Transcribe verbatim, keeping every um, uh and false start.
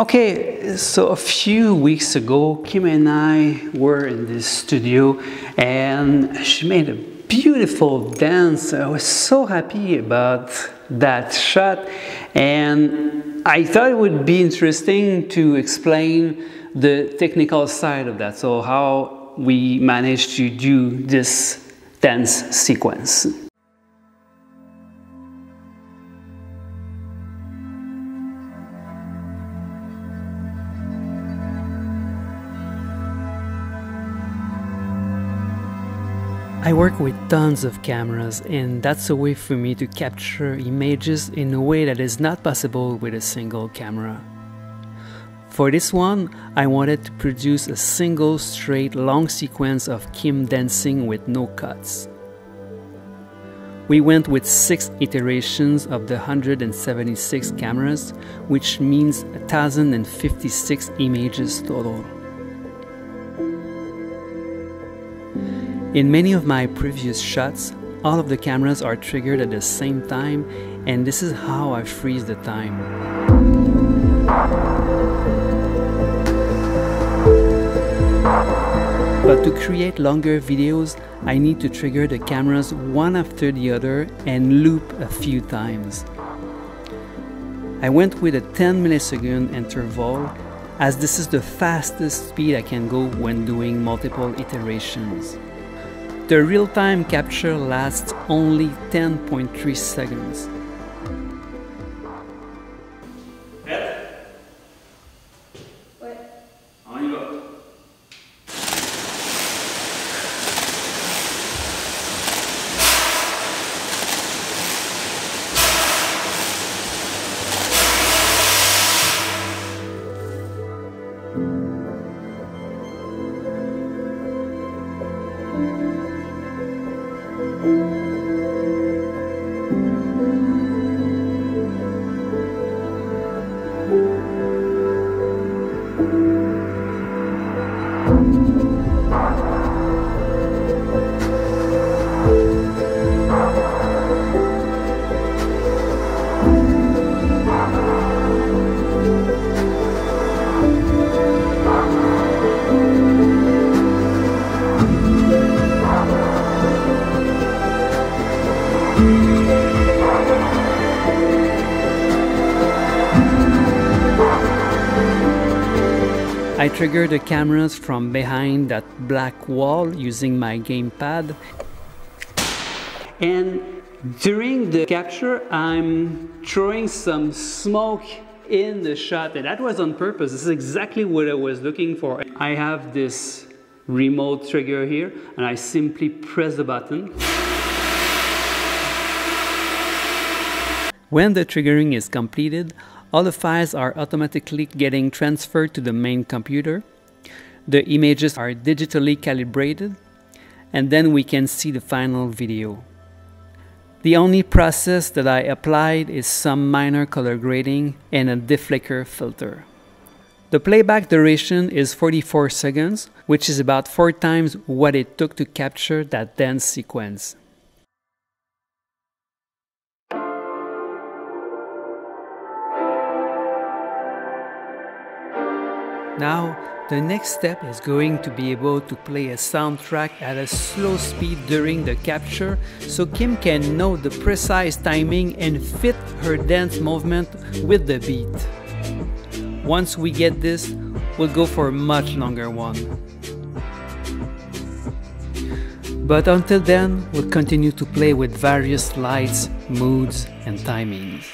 Okay, so a few weeks ago, Kim and I were in this studio and she made a beautiful dance. I was so happy about that shot, and I thought it would be interesting to explain the technical side of that, so how we managed to do this dance sequence. I work with tons of cameras, and that's a way for me to capture images in a way that is not possible with a single camera. For this one, I wanted to produce a single straight long sequence of Kim dancing with no cuts. We went with six iterations of the one hundred seventy-six cameras, which means one thousand fifty-six images total. In many of my previous shots, all of the cameras are triggered at the same time, and this is how I freeze the time. But to create longer videos, I need to trigger the cameras one after the other and loop a few times. I went with a ten millisecond interval, as this is the fastest speed I can go when doing multiple iterations. The real-time capture lasts only ten point three seconds. I trigger the cameras from behind that black wall using my gamepad. And during the capture, I'm throwing some smoke in the shot, and that was on purpose. This is exactly what I was looking for. I have this remote trigger here, and I simply press the button. When the triggering is completed, all the files are automatically getting transferred to the main computer. The images are digitally calibrated, and then we can see the final video. The only process that I applied is some minor color grading and a deflicker filter. The playback duration is forty-four seconds, which is about four times what it took to capture that dance sequence. Now, the next step is going to be able to play a soundtrack at a slow speed during the capture, so Kim can know the precise timing and fit her dance movement with the beat. Once we get this, we'll go for a much longer one. But until then, we'll continue to play with various lights, moods, and timings.